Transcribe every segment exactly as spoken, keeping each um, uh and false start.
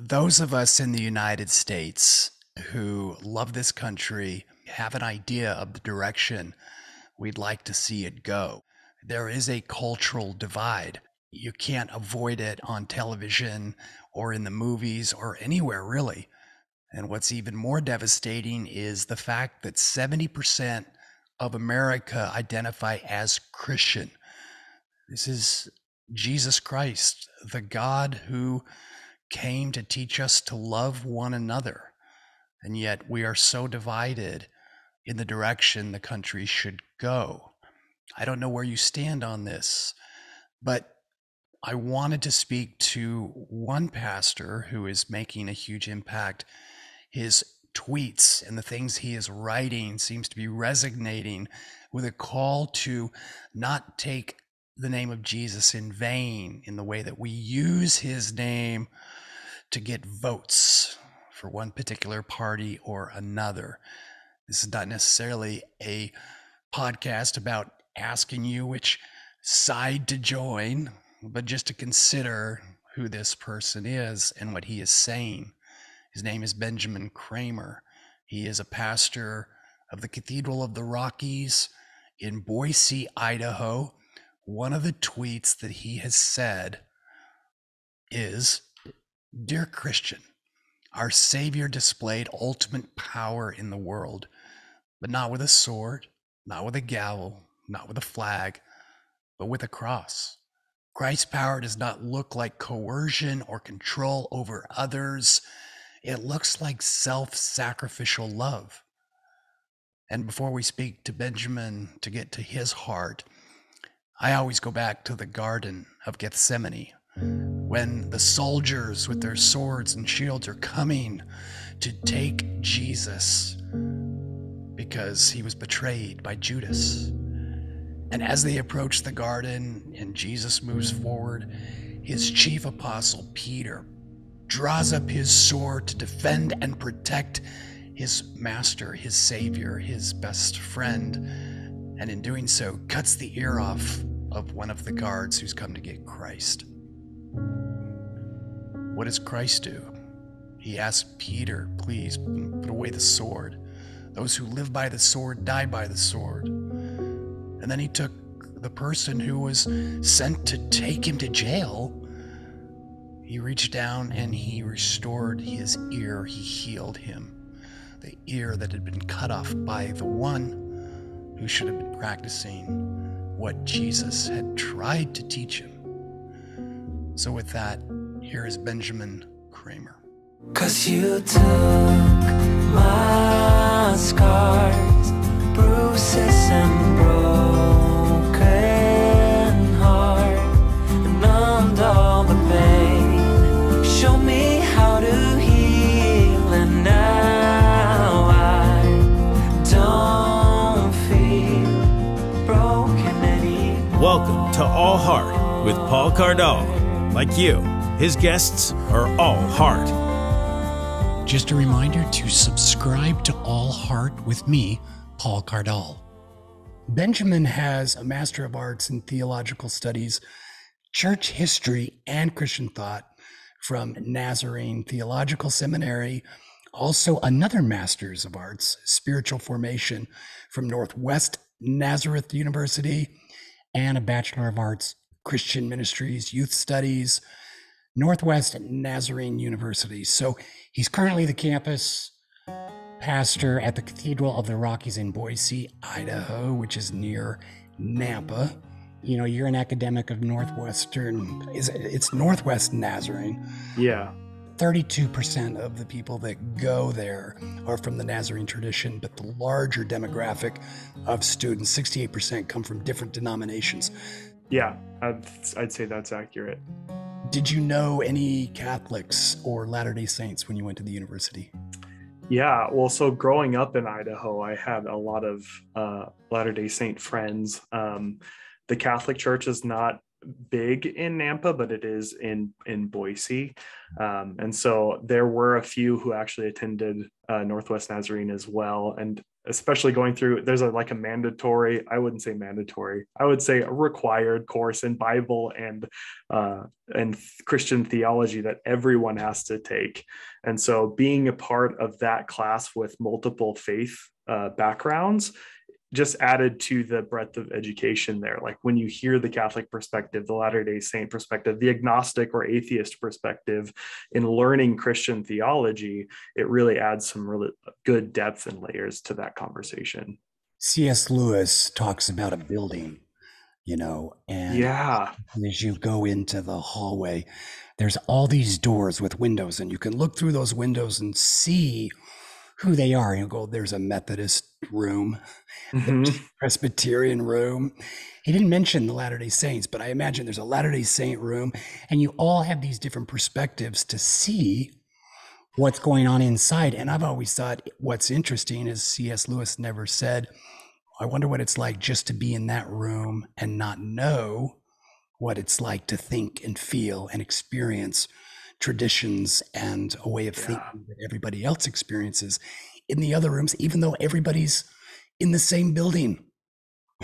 those of us in the United States who love this country have an idea of the direction we'd like to see it go. There is a cultural divide. You can't avoid it on television or in the movies or anywhere, really. And what's even more devastating is the fact that seventy percent of America identify as Christian. This is Jesus Christ, the God who came to teach us to love one another. And yet we are so divided in the direction the country should go. I don't know where you stand on this, but I wanted to speak to one pastor who is making a huge impact. His tweets and the things he is writing seems to be resonating with a call to not take the name of Jesus in vain in the way that we use his name to get votes for one particular party or another. This is not necessarily a podcast about asking you which side to join, but just to consider who this person is and what he is saying. His name is Benjamin Cremer. He is a pastor of the Cathedral of the Rockies in Boise, Idaho. One of the tweets that he has said is, "Dear Christian, our Savior displayed ultimate power in the world, but not with a sword, not with a gavel, not with a flag, but with a cross. Christ's power does not look like coercion or control over others. It looks like self-sacrificial love." And before we speak to Benjamin to get to his heart, I always go back to the Garden of Gethsemane, when the soldiers with their swords and shields are coming to take Jesus because he was betrayed by Judas. And as they approach the garden and Jesus moves forward, his chief apostle, Peter, draws up his sword to defend and protect his master, his savior, his best friend, and in doing so, cuts the ear off of one of the guards who's come to get Christ. What does Christ do? He asks Peter, "Please put away the sword. Those who live by the sword die by the sword." And then he took the person who was sent to take him to jail. He reached down and he restored his ear. He healed him, the ear that had been cut off by the one who should have been practicing what Jesus had tried to teach him. So with that, here is Benjamin Cremer. "Cause you took my scars, bruises and broken heart, and numbed all the pain. Show me how to heal, and now I don't feel broken anymore." Welcome to All Heart with Paul Cardall. Like you, his guests are all heart. Just a reminder to subscribe to All Heart with me, Paul Cardall. Benjamin has a Master of Arts in Theological Studies, Church History, and Christian Thought from Nazarene Theological Seminary, also another Master's of Arts, Spiritual Formation from Northwest Nazareth University, and a Bachelor of Arts, Christian Ministries, Youth Studies, Northwest Nazarene University. So he's currently the campus pastor at the Cathedral of the Rockies in Boise, Idaho, which is near Nampa. You know, you're an academic of Northwestern, is it's Northwest Nazarene. Yeah. thirty-two percent of the people that go there are from the Nazarene tradition, but the larger demographic of students, sixty-eight percent, come from different denominations. Yeah, I'd, I'd say that's accurate. Did you know any Catholics or Latter-day Saints when you went to the university? Yeah, well, so growing up in Idaho, I had a lot of uh, Latter-day Saint friends. Um, the Catholic Church is not big in Nampa, but it is in, in Boise. Um, and so there were a few who actually attended uh, Northwest Nazarene as well. And especially going through, there's a, like a mandatory, I wouldn't say mandatory, I would say a required course in Bible and, uh, and Christian theology that everyone has to take. And so being a part of that class with multiple faith uh, backgrounds just added to the breadth of education there. Like when you hear the Catholic perspective, the Latter-day Saint perspective, the agnostic or atheist perspective in learning Christian theology, it really adds some really good depth and layers to that conversation. C S Lewis talks about a building, you know, and yeah. as you go into the hallway, there's all these doors with windows, and you can look through those windows and see who they are. He'll go, there's a Methodist room, mm-hmm. there's a Presbyterian room. He didn't mention the Latter-day Saints, but I imagine there's a Latter-day Saint room, and you all have these different perspectives to see what's going on inside. And I've always thought what's interesting is C S Lewis never said, I wonder what it's like just to be in that room and not know what it's like to think and feel and experience traditions and a way of yeah. thinking that everybody else experiences in the other rooms, even though everybody's in the same building.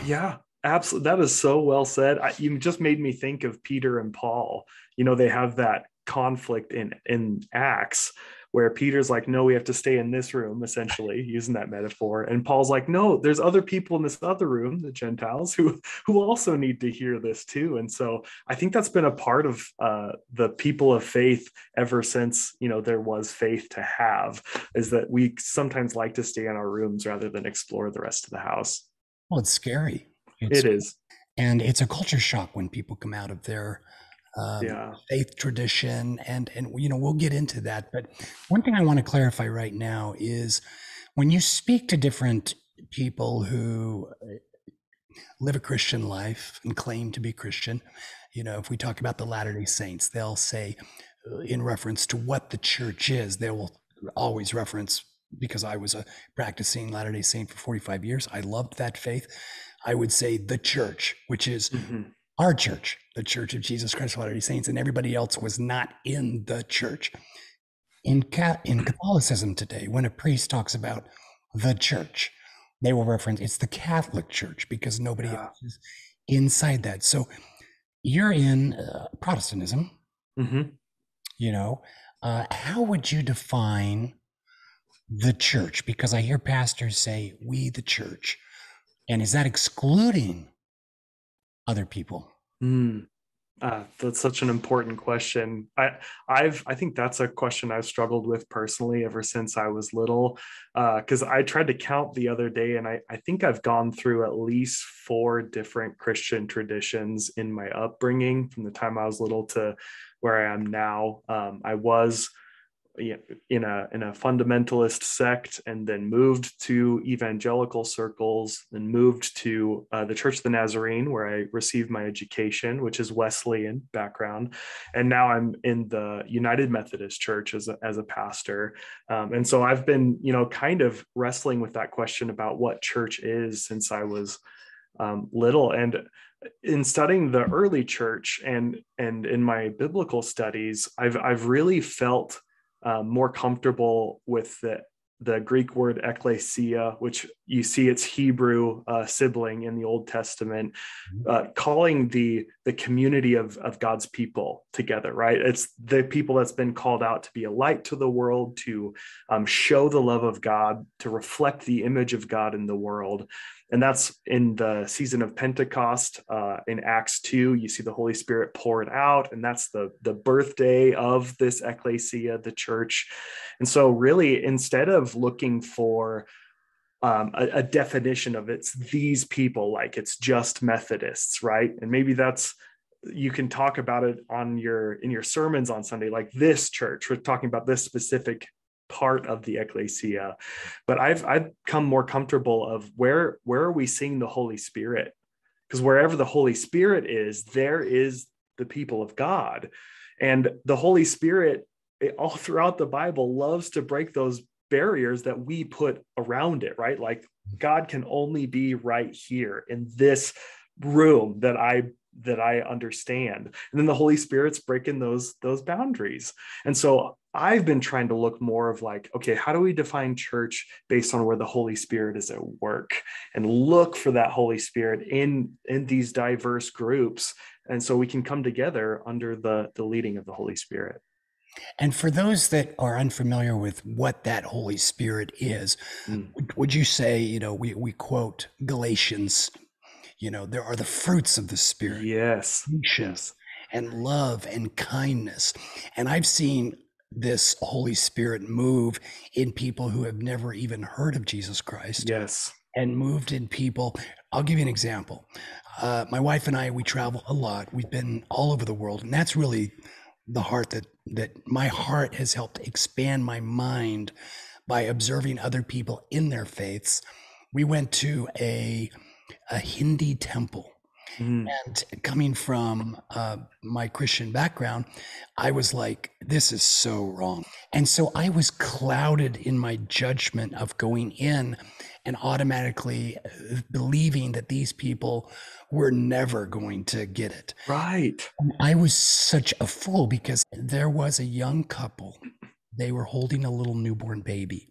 Yeah, absolutely. That is so well said. I, you just made me think of Peter and Paul. You know, they have that conflict in, in Acts where Peter's like, no, we have to stay in this room, essentially using that metaphor. And Paul's like, no, there's other people in this other room, the Gentiles, who, who also need to hear this too. And so I think that's been a part of uh, the people of faith ever since, you know, there was faith to have, is that we sometimes like to stay in our rooms rather than explore the rest of the house. Well, it's scary. It's, it is. And it's a culture shock when people come out of their Um, yeah. faith tradition, and and you know, we'll get into that. But one thing I want to clarify right now is when you speak to different people who live a Christian life and claim to be Christian, you know, if we talk about the Latter-day Saints, they'll say in reference to what the church is, they will always reference, because I was a practicing Latter-day Saint for forty-five years, I loved that faith, I would say the church, which is mm-hmm. our church, the Church of Jesus Christ of Latter-day Saints, and everybody else was not in the church. In, Ca- in Catholicism today, when a priest talks about the church, they will reference it's the Catholic Church because nobody yeah. else is inside that. So you're in uh, Protestantism, mm-hmm. you know, uh, how would you define the church? Because I hear pastors say, we the church, and is that excluding other people? Mm, uh, that's such an important question. I, I've, I think that's a question I've struggled with personally ever since I was little. Uh, cause I tried to count the other day, and I, I think I've gone through at least four different Christian traditions in my upbringing from the time I was little to where I am now. Um, I was in a in a fundamentalist sect, and then moved to evangelical circles, and moved to uh, the Church of the Nazarene, where I received my education, which is Wesleyan background. And now I'm in the United Methodist Church as a, as a pastor. Um, and so I've been, you know, kind of wrestling with that question about what church is since I was um, little. And in studying the early church and and in my biblical studies, I've I've really felt Uh, more comfortable with the, the Greek word ekklesia, which you see its Hebrew uh, sibling in the Old Testament, uh, calling the the community of, of God's people together, right? It's the people that's been called out to be a light to the world, to um, show the love of God, to reflect the image of God in the world. And that's in the season of Pentecost, uh, in Acts two, you see the Holy Spirit poured out, and that's the, the birthday of this ecclesia, the church. And so really, instead of looking for um, a, a definition of it's these people, like it's just Methodists, right? And maybe that's, you can talk about it on your, in your sermons on Sunday, like this church, we're talking about this specific part of the ecclesia. But I've I've become more comfortable of where where are we seeing the Holy Spirit? Because wherever the Holy Spirit is, there is the people of God. And the Holy Spirit, it, all throughout the Bible, loves to break those barriers that we put around it, right? Like God can only be right here in this room that I that I understand. And then the Holy Spirit's breaking those, those boundaries. And so I've been trying to look more of like, okay, how do we define church based on where the Holy Spirit is at work, and look for that Holy Spirit in, in these diverse groups. And so we can come together under the, the leading of the Holy Spirit. And for those that are unfamiliar with what that Holy Spirit is, mm. would you say, you know, we, we quote Galatians, you know, there are the fruits of the Spirit. Yes. Patience and love and kindness. And I've seen this Holy Spirit move in people who have never even heard of Jesus Christ. Yes. And moved in people. I'll give you an example. Uh, my wife and I, we travel a lot. We've been all over the world. And that's really the heart that, that my heart has helped expand my mind by observing other people in their faiths. We went to a, a Hindi temple, mm. and coming from uh, my Christian background, I was like, this is so wrong. And so I was clouded in my judgment of going in and automatically believing that these people were never going to get it. Right. I was such a fool, because there was a young couple. They were holding a little newborn baby.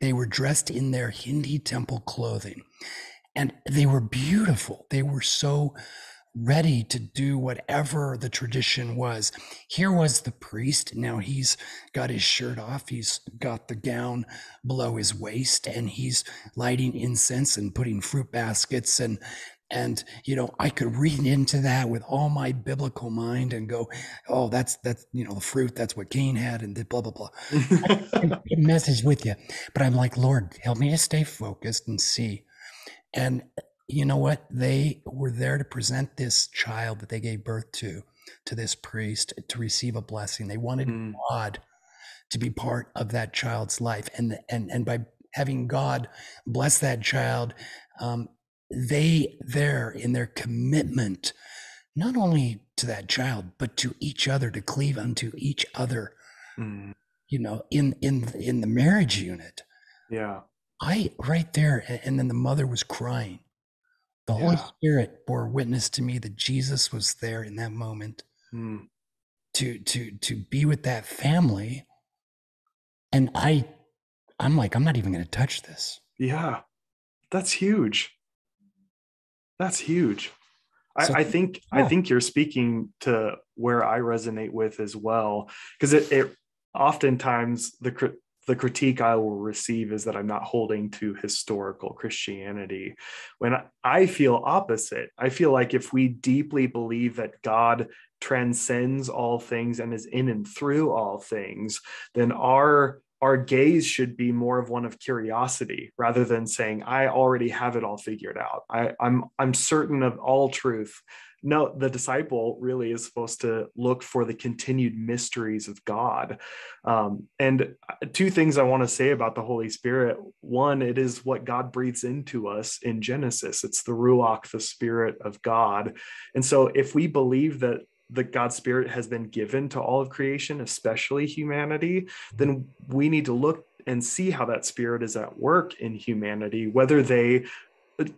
They were dressed in their Hindi temple clothing, and they were beautiful. They were so ready to do whatever the tradition was. Here was the priest. Now he's got his shirt off. He's got the gown below his waist, and he's lighting incense and putting fruit baskets. And, and, you know, I could read into that with all my biblical mind and go, oh, that's, that's, you know, the fruit, that's what Cain had, and the blah, blah, blah. I get message with you, but I'm like, Lord, help me to stay focused and see. And you know what? They were there to present this child that they gave birth to, to this priest, to receive a blessing. They wanted mm. God to be part of that child's life. And, and, and by having God bless that child, um, they there in their commitment, not only to that child, but to each other, to cleave unto each other, mm. you know, in, in, in the marriage unit. Yeah. I right there. And then the mother was crying. The Holy yeah. Spirit bore witness to me that Jesus was there in that moment mm. to to to be with that family. And I, I'm like, I'm not even going to touch this. Yeah, that's huge. That's huge. So, I, I think yeah. I think you're speaking to where I resonate with as well, because it, it oftentimes the. The critique I will receive is that I'm not holding to historical Christianity, when I feel opposite. I feel like if we deeply believe that God transcends all things and is in and through all things, then our our gaze should be more of one of curiosity, rather than saying, I already have it all figured out. I, I'm I'm certain of all truth. No, the disciple really is supposed to look for the continued mysteries of God. Um, and two things I want to say about the Holy Spirit. One, it is what God breathes into us in Genesis. It's the Ruach, the Spirit of God. And so if we believe that that God's Spirit has been given to all of creation, especially humanity, then we need to look and see how that Spirit is at work in humanity, whether they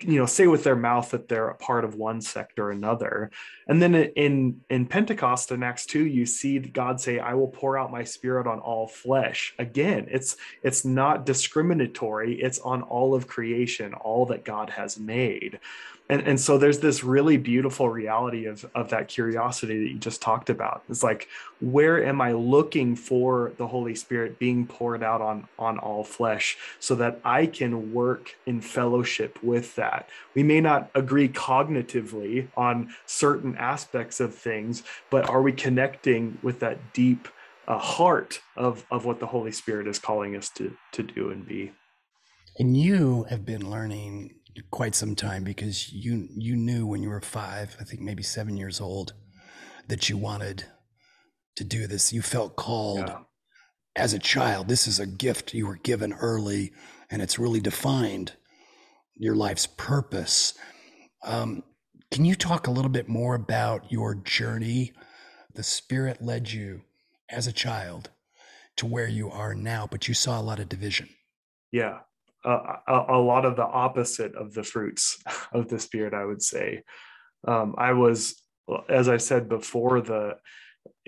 you know, say with their mouth that they're a part of one sect or another. And then in, in Pentecost in Acts two, you see God say, I will pour out my Spirit on all flesh. Again, it's, it's not discriminatory. It's on all of creation, all that God has made. And, and so there's this really beautiful reality of, of that curiosity that you just talked about. It's like, where am I looking for the Holy Spirit being poured out on, on all flesh, so that I can work in fellowship with that? We may not agree cognitively on certain aspects of things, but are we connecting with that deep uh, heart of, of what the Holy Spirit is calling us to, to do and be? And you have been learning quite some time, because you you knew when you were five, I think maybe seven years old, that you wanted to do this. You felt called yeah. as a child. This is a gift you were given early, and it's really defined your life's purpose. Um, can you talk a little bit more about your journey? The Spirit led you as a child to where you are now, but you saw a lot of division. Yeah. Uh, a, a lot of the opposite of the fruits of the Spirit, I would say. Um, I was as I said before, the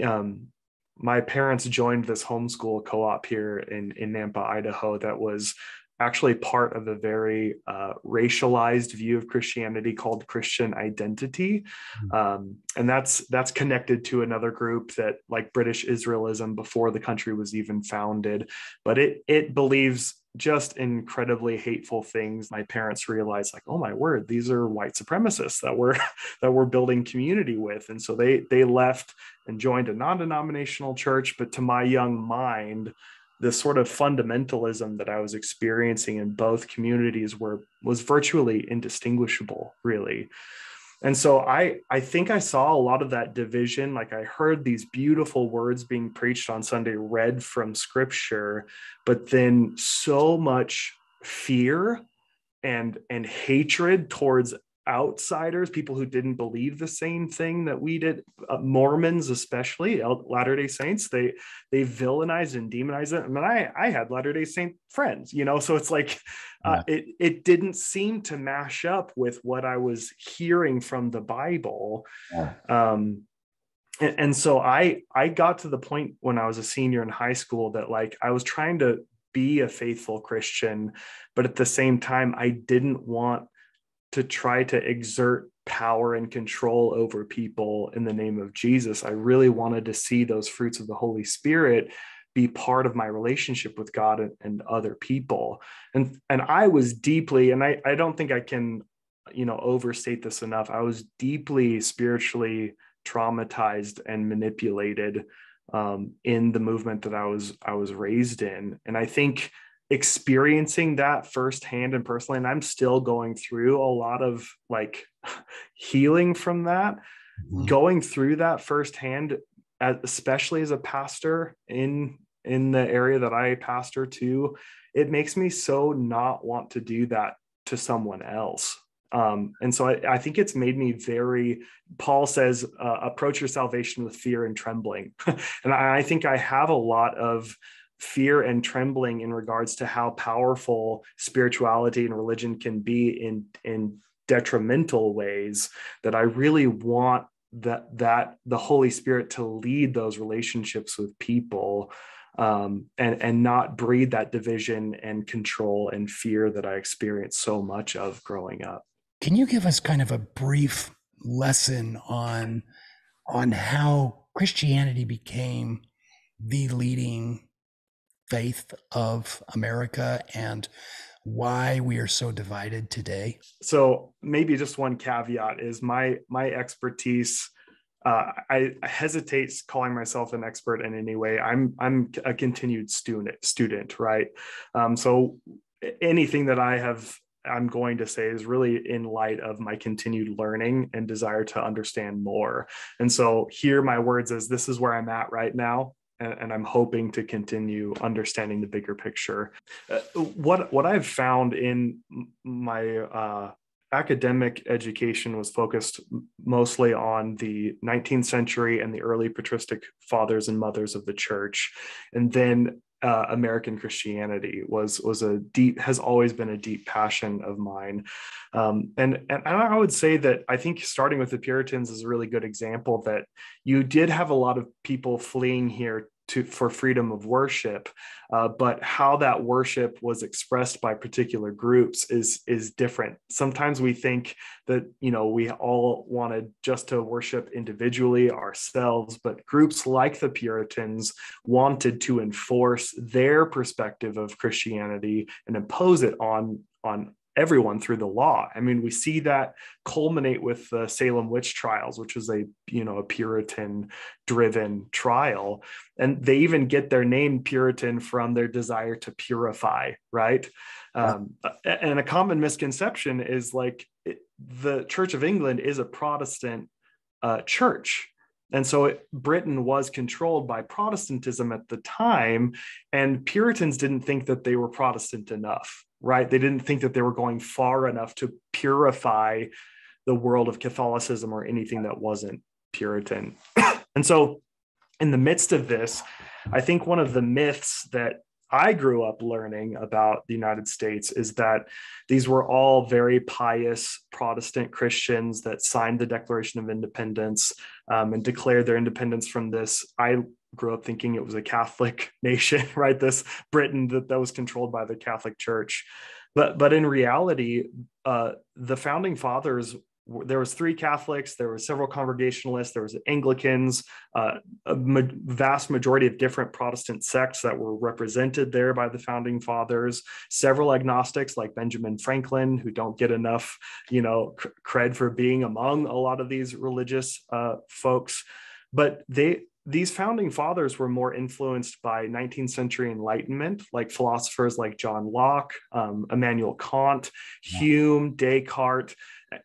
um, my parents joined this homeschool co-op here in, in Nampa, Idaho, that was actually part of a very uh, racialized view of Christianity called Christian Identity. Um, and that's that's connected to another group that, like British Israelism, before the country was even founded, but it it believes just incredibly hateful things. My parents realized, like, oh my word, these are white supremacists that we're that we're building community with. And so they they left and joined a non-denominational church. But to my young mind, this sort of fundamentalism that I was experiencing in both communities were was virtually indistinguishable, really. And so I, I think I saw a lot of that division. Like, I heard these beautiful words being preached on Sunday, read from scripture, but then so much fear and, and hatred towards outsiders, people who didn't believe the same thing that we did. Uh, Mormons, especially Latter-day Saints, they they villainize and demonize it. I mean, I I had Latter-day Saint friends, you know, so it's like uh, yeah. it it didn't seem to mash up with what I was hearing from the Bible. Yeah. Um, and, and so I I got to the point when I was a senior in high school that, like, I was trying to be a faithful Christian, but at the same time, I didn't want to try to exert power and control over people in the name of Jesus. I really wanted to see those fruits of the Holy Spirit be part of my relationship with God and, and other people. And, and I was deeply, and I, I don't think I can, you know, overstate this enough. I was deeply spiritually traumatized and manipulated um, in the movement that I was, I was raised in. And I think experiencing that firsthand and personally, and I'm still going through a lot of, like, healing from that, mm-hmm. going through that firsthand, especially as a pastor in, in the area that I pastor to, it makes me so not want to do that to someone else. Um, and so I, I think it's made me very, Paul says, uh, approach your salvation with fear and trembling. And I, I think I have a lot of fear and trembling in regards to how powerful spirituality and religion can be in, in detrimental ways, that I really want that, that the Holy Spirit to lead those relationships with people, um, and, and not breed that division and control and fear that I experienced so much of growing up. Can you give us kind of a brief lesson on, on how Christianity became the leading faith of America and why we are so divided today? So maybe just one caveat is my my expertise. Uh, I, I hesitate calling myself an expert in any way. I'm I'm a continued student student, right? Um, so anything that I have, I'm going to say, is really in light of my continued learning and desire to understand more. And so hear my words as this is where I'm at right now. And I'm hoping to continue understanding the bigger picture. Uh, what, what I've found in my uh, academic education was focused mostly on the nineteenth century and the early patristic fathers and mothers of the church. And then uh, American Christianity was, was a deep, has always been a deep passion of mine. Um, and, and I would say that I think starting with the Puritans is a really good example that you did have a lot of people fleeing here to, for freedom of worship, uh, but how that worship was expressed by particular groups is is different. Sometimes we think that, you know, we all wanted just to worship individually ourselves, but groups like the Puritans wanted to enforce their perspective of Christianity and impose it on on everyone through the law. I mean, we see that culminate with the Salem witch trials, which was a, you know, a Puritan driven trial. And they even get their name Puritan from their desire to purify, right? Um, and a common misconception is, like, it, the Church of England is a Protestant uh, church. And so it, Britain was controlled by Protestantism at the time, and Puritans didn't think that they were Protestant enough. Right? They didn't think that they were going far enough to purify the world of Catholicism or anything that wasn't Puritan. And so in the midst of this, I think one of the myths that I grew up learning about the United States is that these were all very pious Protestant Christians that signed the Declaration of Independence um, and declared their independence from this. I grew up thinking it was a Catholic nation, right? This Britain that, that was controlled by the Catholic Church. But, but in reality, uh, the founding fathers, there was three Catholics, there were several Congregationalists, there was Anglicans, uh, a ma- vast majority of different Protestant sects that were represented there by the founding fathers, several agnostics like Benjamin Franklin, who don't get enough, you know, c- cred for being among a lot of these religious uh, folks. But they these founding fathers were more influenced by nineteenth century Enlightenment, like philosophers like John Locke, um, Immanuel Kant, Hume, Descartes,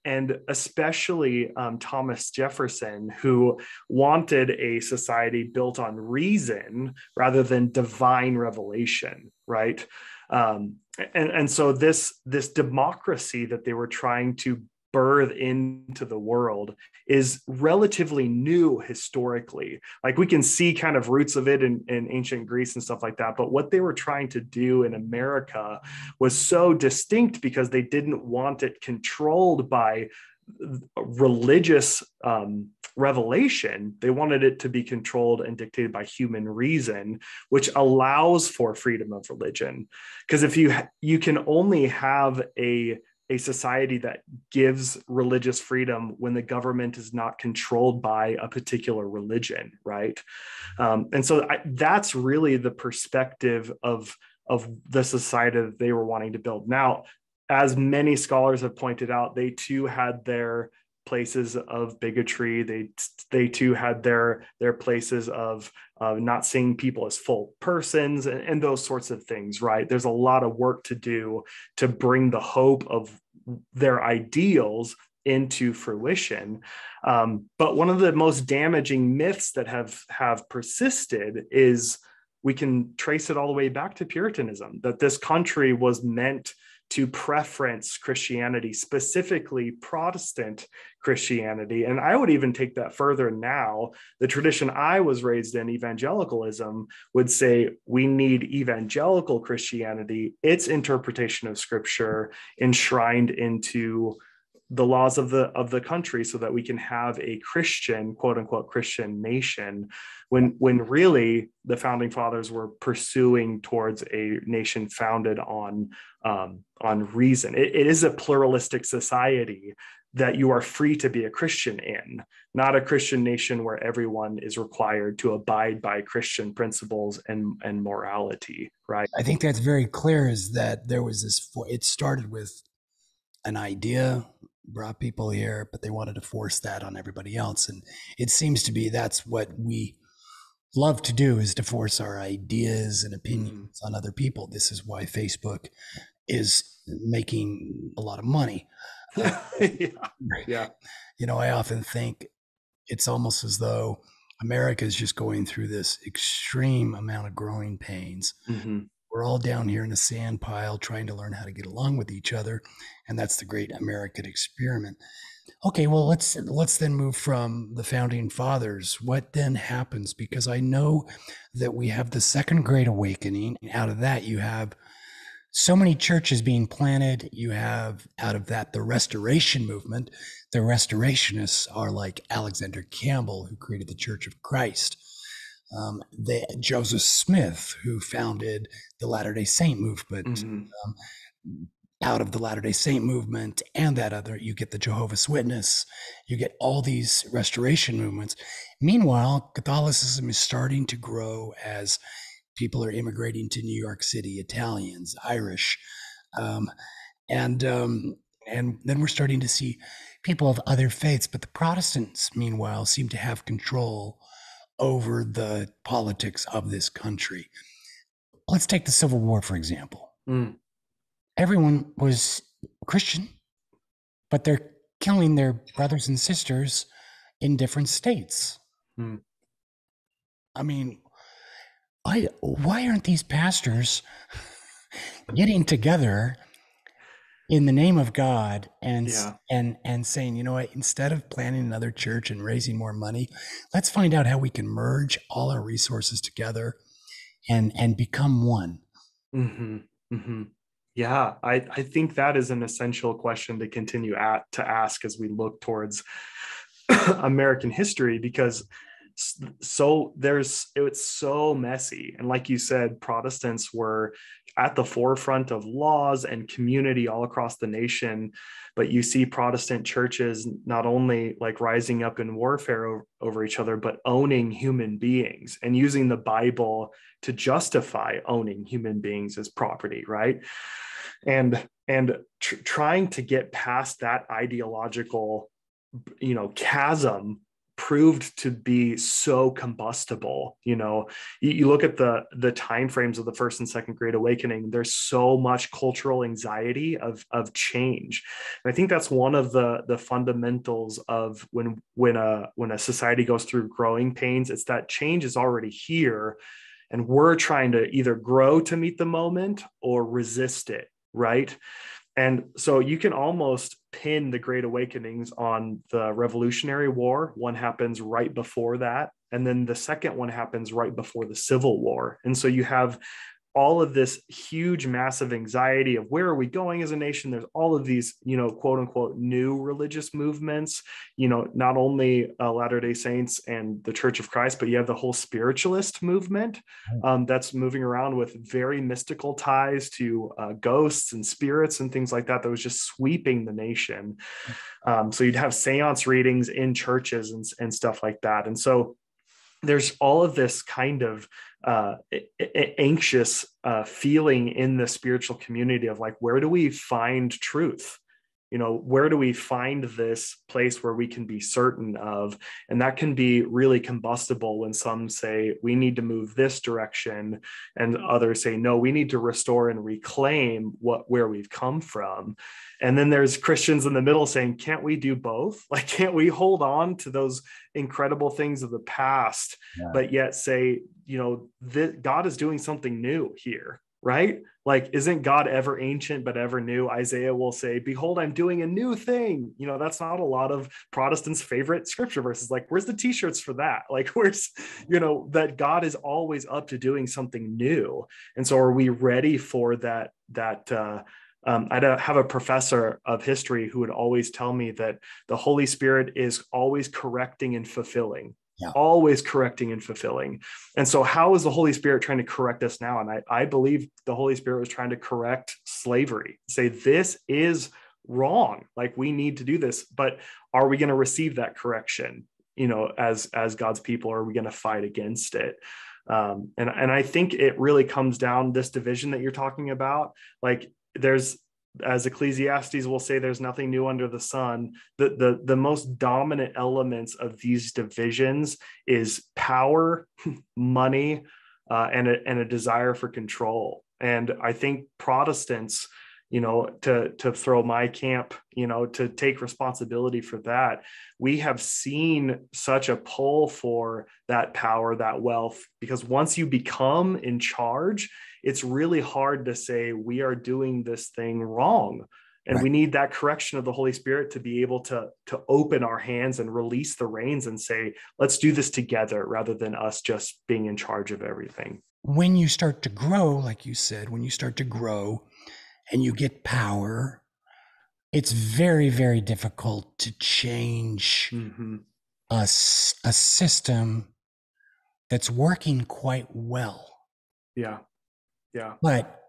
and especially um, Thomas Jefferson, who wanted a society built on reason rather than divine revelation, right? Um, and, and so this, this democracy that they were trying to birth into the world is relatively new historically. Like we can see kind of roots of it in, in ancient Greece and stuff like that. But what they were trying to do in America was so distinct because they didn't want it controlled by religious um, revelation. They wanted it to be controlled and dictated by human reason, which allows for freedom of religion. Because if you you can only have a a society that gives religious freedom when the government is not controlled by a particular religion, right? Um, and so I, that's really the perspective of, of the society that they were wanting to build. Now, as many scholars have pointed out, they too had their places of bigotry. They they too had their their places of uh, not seeing people as full persons and, and those sorts of things, right? There's a lot of work to do to bring the hope of their ideals into fruition. Um, but one of the most damaging myths that have have persisted is we can trace it all the way back to Puritanism, that this country was meant to preference Christianity, specifically Protestant Christianity. And I would even take that further now. The tradition I was raised in, evangelicalism, would say we need evangelical Christianity, its interpretation of scripture enshrined into the laws of the of the country so that we can have a Christian, quote unquote, Christian nation, when when really the founding fathers were pursuing towards a nation founded on um, on reason. It, it is a pluralistic society that you are free to be a Christian in, not a Christian nation where everyone is required to abide by Christian principles and, and morality, right? I think that's very clear, is that there was this, it started with an idea, brought people here, but they wanted to force that on everybody else. And it seems to be that's what we love to do, is to force our ideas and opinions mm. on other people. This is why Facebook is making a lot of money. yeah. yeah. You know, I often think it's almost as though America is just going through this extreme amount of growing pains. Mm-hmm. We're all down here in a sand pile trying to learn how to get along with each other. And that's the great American experiment. Okay, well, let's let's then move from the founding fathers. What then happens? Because I know that we have the Second Great Awakening. And out of that, you have so many churches being planted. You have, out of that, the Restoration movement. The Restorationists are like Alexander Campbell, who created the Church of Christ. Um, they, Joseph Smith, who founded the Latter-day Saint movement. Mm-hmm. Um, out of the Latter-day Saint movement and that other, you get the Jehovah's Witness, you get all these restoration movements. Meanwhile, Catholicism is starting to grow as people are immigrating to New York City, Italians, Irish. Um, and, um, and then we're starting to see people of other faiths, but the Protestants, meanwhile, seem to have control over the politics of this country. Let's take the Civil War, for example. Mm. Everyone was Christian, but they're killing their brothers and sisters in different states. Mm. I mean, I, why aren't these pastors getting together in the name of God and, yeah. and, and saying, you know what, instead of planning another church and raising more money, let's find out how we can merge all our resources together and, and become one. Mm-hmm. Mm-hmm. Yeah, I, I think that is an essential question to continue at, to ask as we look towards American history, because so there's, it's so messy. And like you said, Protestants were at the forefront of laws and community all across the nation. But you see Protestant churches not only like rising up in warfare over, over each other, but owning human beings and using the Bible to justify owning human beings as property, right? And, and tr- trying to get past that ideological, you know, chasm proved to be so combustible. You know, you, you look at the the time frames of the first and second Great Awakening, there's so much cultural anxiety of of change. And I think that's one of the the fundamentals of when when a when a society goes through growing pains, it's that change is already here and we're trying to either grow to meet the moment or resist it, right? And so you can almost pin the Great Awakenings on the Revolutionary War. One happens right before that. And then the second one happens right before the Civil War. And so you have all of this huge, massive anxiety of where are we going as a nation? There's all of these, you know, quote unquote, new religious movements, you know, not only uh, Latter-day Saints and the Church of Christ, but you have the whole spiritualist movement um, that's moving around with very mystical ties to uh, ghosts and spirits and things like that, that was just sweeping the nation. Um, so you'd have seance readings in churches and, and stuff like that. And so there's all of this kind of uh, anxious uh, feeling in the spiritual community of like, where do we find truth? You know, where do we find this place where we can be certain of? And that can be really combustible when some say we need to move this direction and others say, no, we need to restore and reclaim what, where we've come from. And then there's Christians in the middle saying, can't we do both? Like, can't we hold on to those incredible things of the past, yeah. but yet say, you know, th- God is doing something new here. Right? Like, isn't God ever ancient, but ever new? Isaiah will say, behold, I'm doing a new thing. You know, that's not a lot of Protestants' favorite scripture verses. Like, where's the t-shirts for that? Like, where's, you know, that God is always up to doing something new. And so are we ready for that, that, uh, Um, I have a professor of history who would always tell me that the Holy Spirit is always correcting and fulfilling, yeah. always correcting and fulfilling. And so how is the Holy Spirit trying to correct us now? And I, I believe the Holy Spirit was trying to correct slavery, say, this is wrong. Like, we need to do this, but are we going to receive that correction, you know, as, as God's people, or are we going to fight against it? Um, and, and I think it really comes down this division that you're talking about, like, there's, as Ecclesiastes will say, there's nothing new under the sun. The, the, the most dominant elements of these divisions is power, money, uh, and, a, and a desire for control. And I think Protestants, you know, to, to throw my camp, you know, to take responsibility for that, we have seen such a pull for that power, that wealth, because once you become in charge, it's really hard to say we are doing this thing wrong. And right. we need that correction of the Holy Spirit to be able to, to open our hands and release the reins and say, let's do this together rather than us just being in charge of everything. When you start to grow, like you said, when you start to grow and you get power, it's very, very difficult to change mm-hmm. a, a system that's working quite well. Yeah. Yeah. But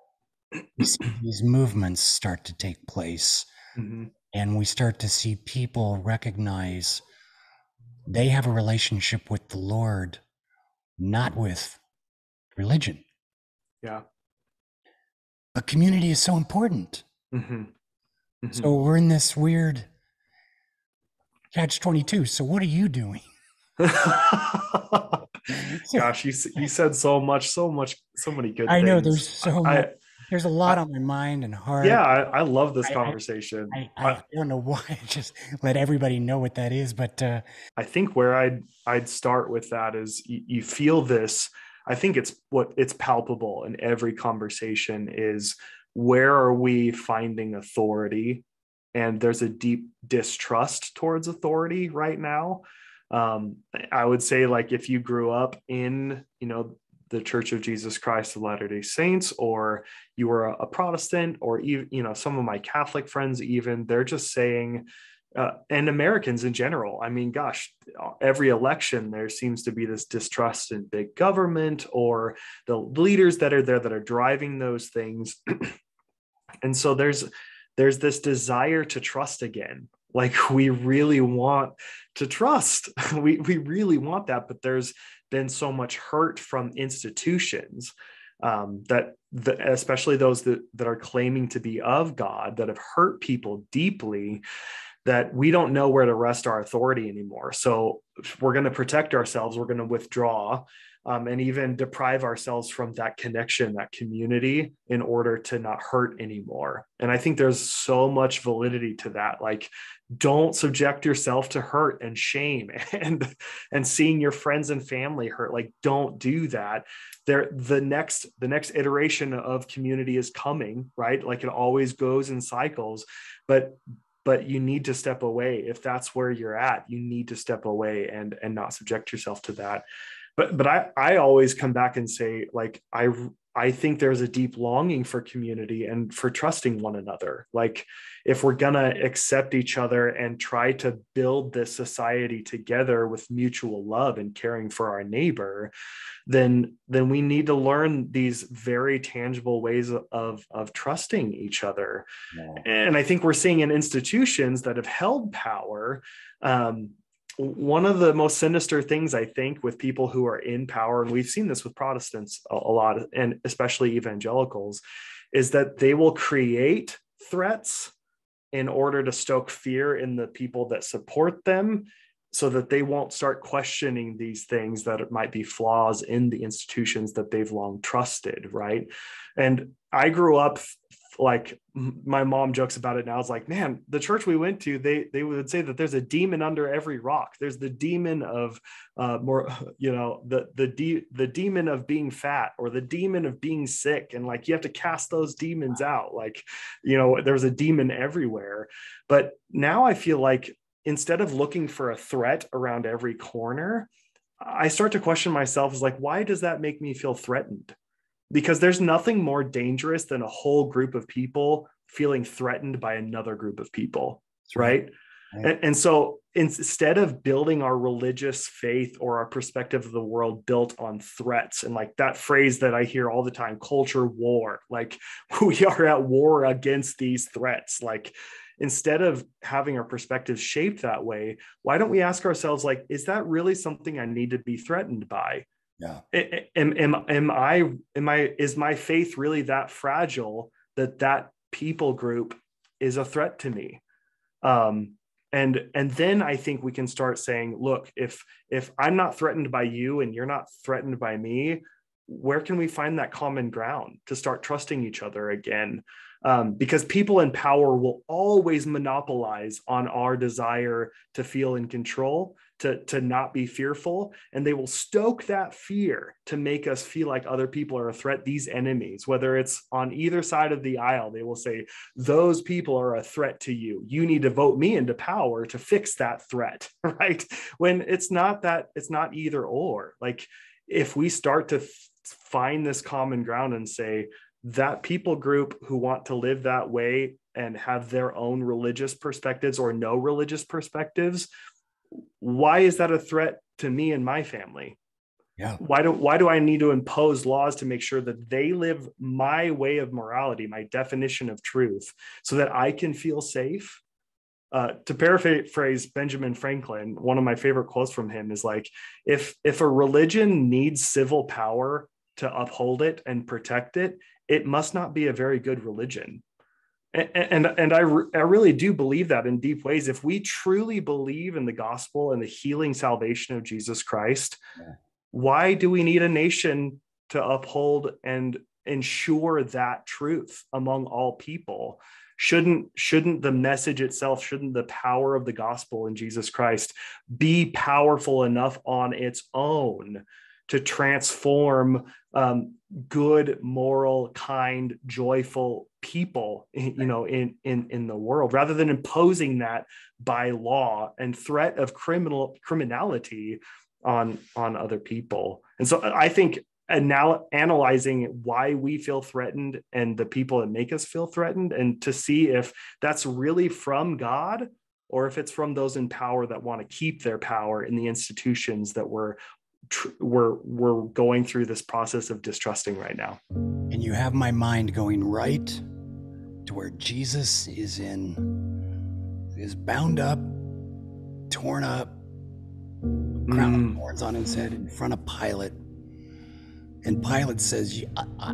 these movements start to take place mm-hmm. and we start to see people recognize they have a relationship with the Lord, not with religion. Yeah. A community is so important. Mm-hmm. Mm-hmm. So we're in this weird catch twenty-two. So what are you doing? Gosh, you you said so much, so much, so many good I things. I know there's so I, much. There's a lot I, on my mind and heart. Yeah, I, I love this I, conversation. I, I, I, I don't know why. I just let everybody know what that is. But uh, I think where I'd I'd start with that is you, you feel this. I think it's what it's palpable in every conversation is where are we finding authority, and there's a deep distrust towards authority right now. Um, I would say, like, if you grew up in, you know, the Church of Jesus Christ of Latter-day Saints, or you were a Protestant, or, you know, some of my Catholic friends, even, they're just saying, uh, and Americans in general, I mean, gosh, every election, there seems to be this distrust in big government or the leaders that are there that are driving those things. And so there's, there's this desire to trust again. Like, we really want to trust. We, we really want that, but there's been so much hurt from institutions um, that, that, especially those that, that are claiming to be of God, that have hurt people deeply, that we don't know where to rest our authority anymore. So we're going to protect ourselves. We're going to withdraw um, and even deprive ourselves from that connection, that community, in order to not hurt anymore. And I think there's so much validity to that. Like, don't subject yourself to hurt and shame and, and seeing your friends and family hurt. Like, don't do that. There, the next, the next iteration of community is coming, right? Like, it always goes in cycles, but But you need to step away. If that's where you're at, you need to step away and, and not subject yourself to that. But but I, I always come back and say, like, I, I think there's a deep longing for community and for trusting one another. Like, if we're going to accept each other and try to build this society together with mutual love and caring for our neighbor, then, then we need to learn these very tangible ways of, of trusting each other. Yeah. And I think we're seeing in institutions that have held power, um, one of the most sinister things, I think, with people who are in power, and we've seen this with Protestants a lot, and especially evangelicals, is that they will create threats in order to stoke fear in the people that support them, so that they won't start questioning these things that might be flaws in the institutions that they've long trusted, right? And I grew up, like, my mom jokes about it now. It's like, man, the church we went to, they they would say that there's a demon under every rock. There's the demon of uh, more, you know, the the de- the demon of being fat, or the demon of being sick, and, like, you have to cast those demons out. Like, you know, there's a demon everywhere. But now I feel like, instead of looking for a threat around every corner, I start to question myself, is like, why does that make me feel threatened? Because there's nothing more dangerous than a whole group of people feeling threatened by another group of people, right? right. And, and so instead of building our religious faith or our perspective of the world built on threats, and, like, that phrase that I hear all the time, culture war, like, we are at war against these threats. Like, instead of having our perspective shaped that way, why don't we ask ourselves, like, is that really something I need to be threatened by? Yeah. Am, am, am I, am I, is my faith really that fragile that that people group is a threat to me? Um, and, and then I think we can start saying, look, if, if I'm not threatened by you and you're not threatened by me, where can we find that common ground to start trusting each other again? Um, because people in power will always monopolize on our desire to feel in control, to, to not be fearful. And they will stoke that fear to make us feel like other people are a threat. These enemies, whether it's on either side of the aisle, they will say, those people are a threat to you. You need to vote me into power to fix that threat, right? When it's not that, it's not either or. Like, if we start to f- find this common ground and say, that people group who want to live that way and have their own religious perspectives or no religious perspectives, why is that a threat to me and my family? Yeah. Why do, why do I need to impose laws to make sure that they live my way of morality, my definition of truth, so that I can feel safe? Uh, to paraphrase Benjamin Franklin, one of my favorite quotes from him is like, if, if a religion needs civil power to uphold it and protect it, it must not be a very good religion. And, and, and I, re- I really do believe that in deep ways. If we truly believe in the gospel and the healing salvation of Jesus Christ, yeah. Why do we need a nation to uphold and ensure that truth among all people? Shouldn't, shouldn't the message itself, shouldn't the power of the gospel in Jesus Christ be powerful enough on its own to transform um, good, moral, kind, joyful people, you know, in, in, in the world, rather than imposing that by law and threat of criminal criminality on, on other people. And so I think anal- analyzing why we feel threatened and the people that make us feel threatened, and to see if that's really from God or if it's from those in power that want to keep their power in the institutions that we're tr- we're we're going through this process of distrusting right now. And you have my mind going right to where Jesus is in is bound up, torn up, crown of thorns on his head in front of Pilate, and Pilate says, I, I,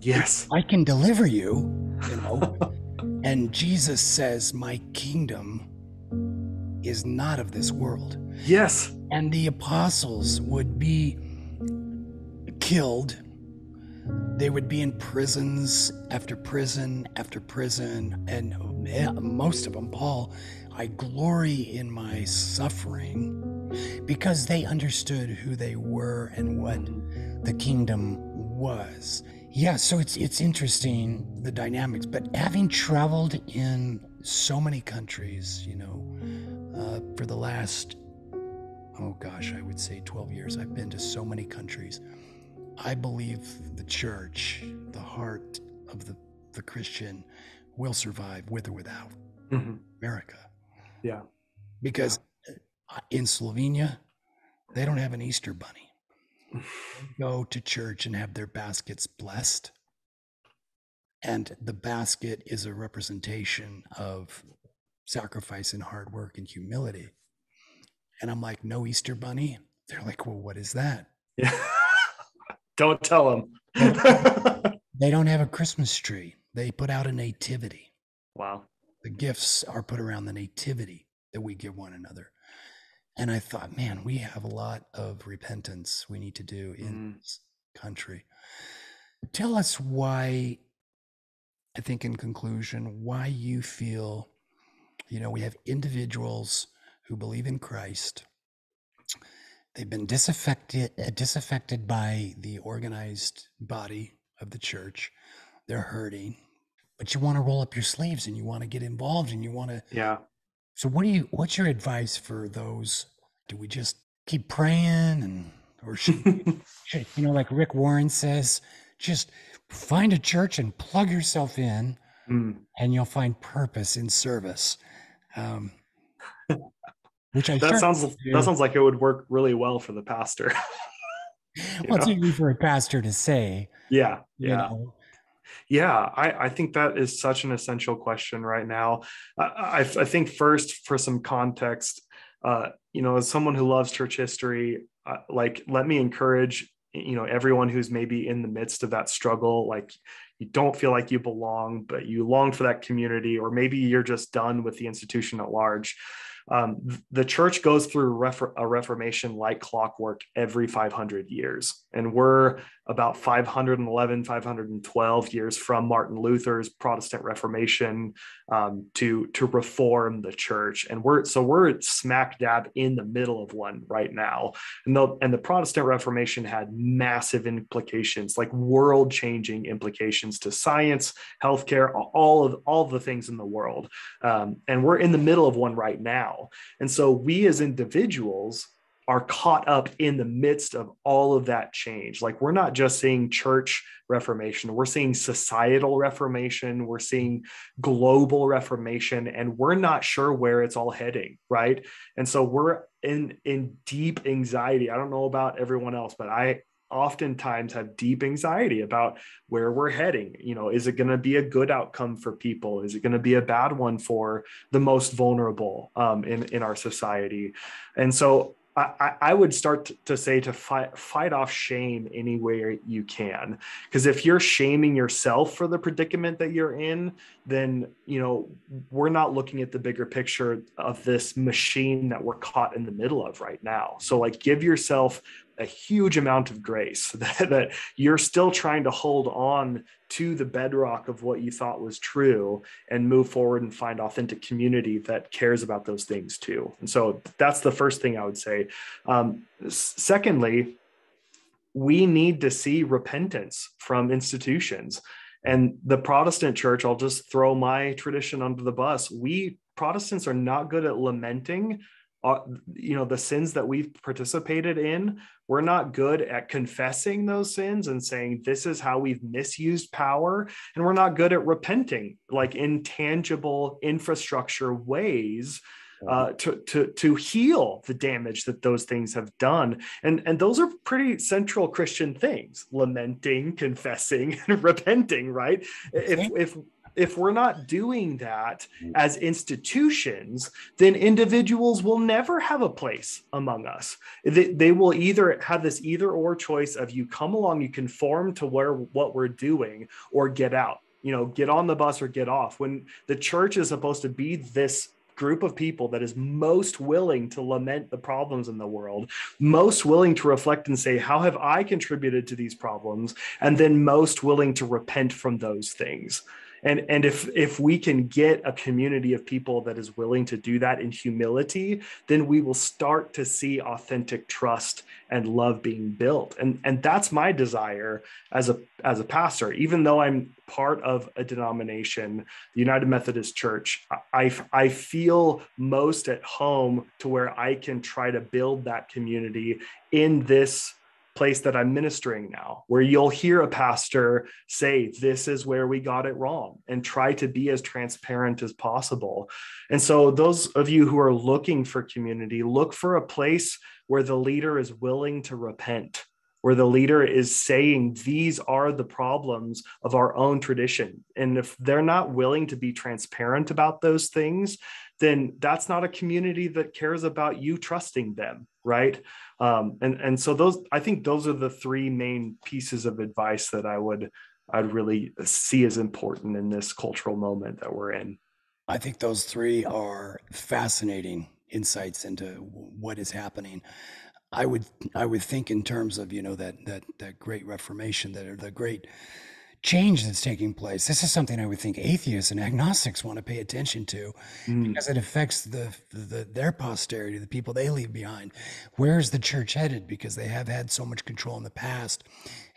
yes, I can deliver you, you know. And Jesus says, my kingdom is not of this world. Yes. And the apostles would be killed. They would be in prisons after prison after prison. And most of them, Paul, I glory in my suffering, because they understood who they were and what the kingdom was. Yeah, so it's it's interesting, the dynamics. But having traveled in so many countries, you know, uh, for the last, oh gosh, I would say twelve years, I've been to so many countries. I believe the church, the heart of the, the Christian, will survive with or without mm-hmm. America. Yeah. Because yeah. in Slovenia, they don't have an Easter bunny. They go to church and have their baskets blessed. And the basket is a representation of sacrifice and hard work and humility. And I'm like, no Easter bunny? They're like, well, what is that? Yeah. Don't tell them. They don't have a Christmas tree. They put out a nativity. Wow. The gifts are put around the nativity that we give one another. And I thought, man, we have a lot of repentance we need to do in mm. this country. Tell us why, I think in conclusion, why you feel, you know, we have individuals who believe in Christ. They've been disaffected, disaffected by the organized body of the church. They're hurting, but you want to roll up your sleeves and you want to get involved and you want to, yeah. So what do you, what's your advice for those? Do we just keep praying, and or should, should, you know, like Rick Warren says, just find a church and plug yourself in mm. and you'll find purpose in service. Um, which I that sounds, do. that sounds like it would work really well for the pastor. Well, it's easy for a pastor to say. Yeah. Yeah. You know, Yeah, I, I think that is such an essential question right now. I, I, I think first, for some context, uh, you know, as someone who loves church history, uh, like, let me encourage, you know, everyone who's maybe in the midst of that struggle, like you don't feel like you belong, but you long for that community, or maybe you're just done with the institution at large. Um, the church goes through refor- a reformation like clockwork every five hundred years. And we're about five eleven, five twelve years from Martin Luther's Protestant Reformation um, to, to reform the church. And we're, so we're smack dab in the middle of one right now. And the, and the Protestant Reformation had massive implications, like world changing implications to science, healthcare, all of, all of the things in the world. Um, and we're in the middle of one right now. And so we as individuals are caught up in the midst of all of that change. Like, we're not just seeing church reformation, we're seeing societal reformation, we're seeing global reformation, and we're not sure where it's all heading, right? And so we're in, in deep anxiety. I don't know about everyone else, but I oftentimes have deep anxiety about where we're heading. You know, is it going to be a good outcome for people? Is it going to be a bad one for the most vulnerable um, in, in our society? And so I, I would start to say to fight, fight off shame any way you can, because if you're shaming yourself for the predicament that you're in, then, you know, we're not looking at the bigger picture of this machine that we're caught in the middle of right now. So, like, give yourself a huge amount of grace that, that you're still trying to hold on to the bedrock of what you thought was true and move forward and find authentic community that cares about those things too. And so that's the first thing I would say. Um, secondly, we need to see repentance from institutions. And the Protestant church, I'll just throw my tradition under the bus. We Protestants are not good at lamenting uh, you know, the sins that we've participated in, we're not good at confessing those sins and saying, this is how we've misused power. And we're not good at repenting, like in tangible infrastructure ways Uh, to, to, to heal the damage that those things have done. And, and those are pretty central Christian things, lamenting, confessing, and repenting, right? If, if, if we're not doing that as institutions, then individuals will never have a place among us. They, they will either have this either or choice of you come along, you conform to where, what we're doing, or get out, you know, get on the bus or get off. When the church is supposed to be this group of people that is most willing to lament the problems in the world, most willing to reflect and say, how have I contributed to these problems? And then most willing to repent from those things. And, and if, if we can get a community of people that is willing to do that in humility, then we will start to see authentic trust and love being built. And, and that's my desire as a, as a pastor. Even though I'm part of a denomination, the United Methodist Church, I, I feel most at home to where I can try to build that community in this place that I'm ministering now, where you'll hear a pastor say, this is where we got it wrong, and try to be as transparent as possible. And so those of you who are looking for community, look for a place where the leader is willing to repent, where the leader is saying, these are the problems of our own tradition. And if they're not willing to be transparent about those things, then that's not a community that cares about you trusting them, right? Um, and, and so those, I think those are the three main pieces of advice that I would, I'd really see as important in this cultural moment that we're in. I think those three are fascinating insights into what is happening. I would, I would think in terms of, you know, that, that, that great Reformation, that are the great change that's taking place. This is something I would think atheists and agnostics want to pay attention to, mm. because it affects the, the their posterity, the people they leave behind. Where's the church headed? Because they have had so much control in the past,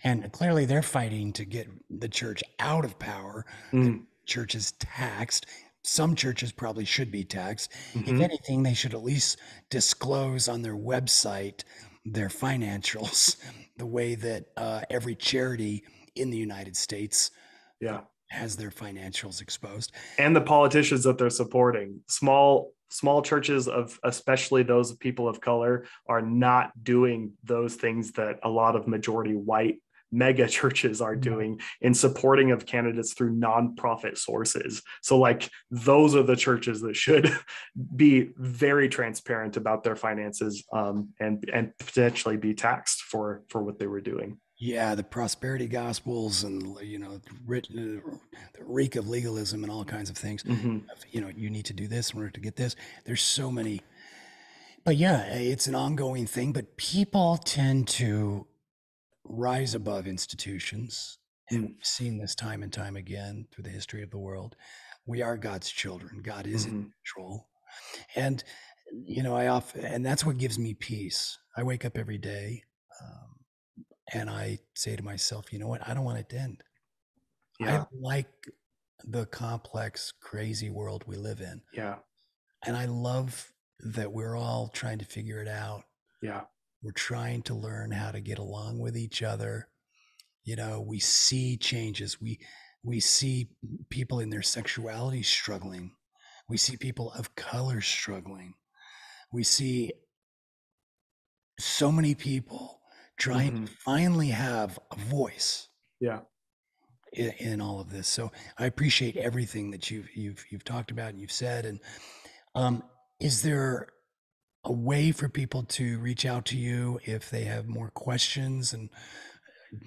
and clearly they're fighting to get the church out of power. Mm. The church is taxed. Some churches probably should be taxed. Mm-hmm. If anything, they should at least disclose on their website their financials, the way that uh, every charity in the United States yeah. has their financials exposed. And the politicians that they're supporting. Small small churches, of especially those people of color, are not doing those things that a lot of majority white mega churches are doing in supporting of candidates through nonprofit sources. So like those are the churches that should be very transparent about their finances um, and, and potentially be taxed for, for what they were doing. Yeah, the prosperity gospels and, you know, the reek of legalism and all kinds of things. Mm-hmm. You know, you need to do this in order to get this. There's so many. But yeah, it's an ongoing thing. But people tend to rise above institutions. And we've seen this time and time again through the history of the world. We are God's children. God is mm-hmm. in control. And, you know, I often, and that's what gives me peace. I wake up every day. Um, And I say to myself, you know what? I don't want it to end. Yeah. I like the complex, crazy world we live in. Yeah. And I love that we're all trying to figure it out. Yeah. We're trying to learn how to get along with each other. You know, we see changes. We we see people in their sexuality struggling. We see people of color struggling. We see so many people trying mm-hmm. to finally have a voice yeah in, in all of this. So I appreciate everything that you've you've you've talked about and you've said. And um is there a way for people to reach out to you if they have more questions, and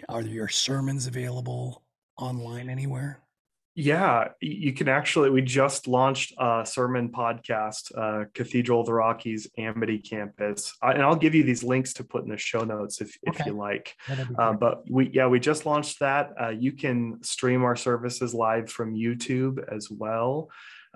are your sermons available online anywhere? Yeah, you can actually, we just launched a sermon podcast, uh, Cathedral of the Rockies Amity Campus. I, and I'll give you these links to put in the show notes if, okay. if you like. Uh, but we, yeah, we just launched that. Uh, you can stream our services live from YouTube as well.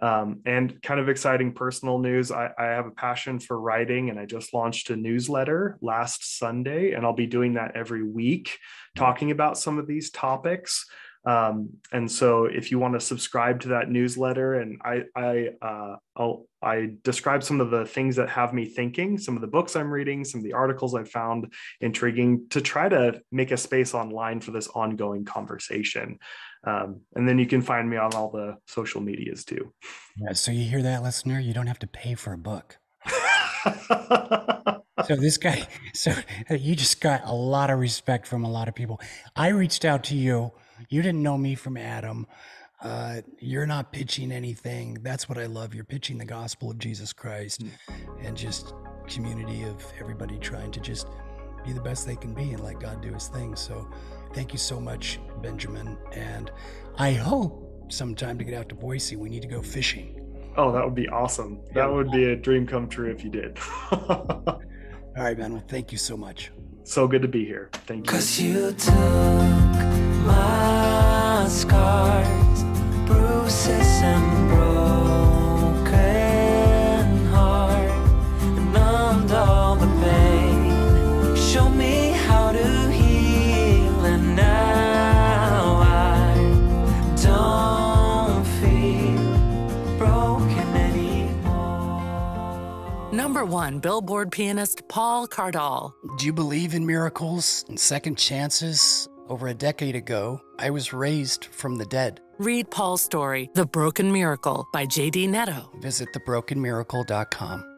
Um, and kind of exciting personal news. I, I have a passion for writing, and I just launched a newsletter last Sunday, and I'll be doing that every week, talking about some of these topics. Um, and so if you want to subscribe to that newsletter, and I, I, uh, I'll, I describe some of the things that have me thinking, some of the books I'm reading, some of the articles I've found intriguing, to try to make a space online for this ongoing conversation. Um, and then you can find me on all the social medias too. Yeah, so you hear that, listener? You don't have to pay for a book. So this guy, so you just got a lot of respect from a lot of people. I reached out to you. You didn't know me from Adam. Uh, you're not pitching anything. That's what I love. You're pitching the gospel of Jesus Christ and just community of everybody trying to just be the best they can be and let God do his thing. So thank you so much, Benjamin. And I hope sometime to get out to Boise, we need to go fishing. Oh, that would be awesome. That would be a dream come true if you did. All right, man. Well, thank you so much. So good to be here. Thank you. Because you took my scars, bruises and broken heart, and numbed all the pain. Show me how to heal, and now I don't feel broken anymore. Number one Billboard pianist Paul Cardall. Do you believe in miracles and second chances? Over a decade ago, I was raised from the dead. Read Paul's story, The Broken Miracle, by J D Netto. Visit the broken miracle dot com.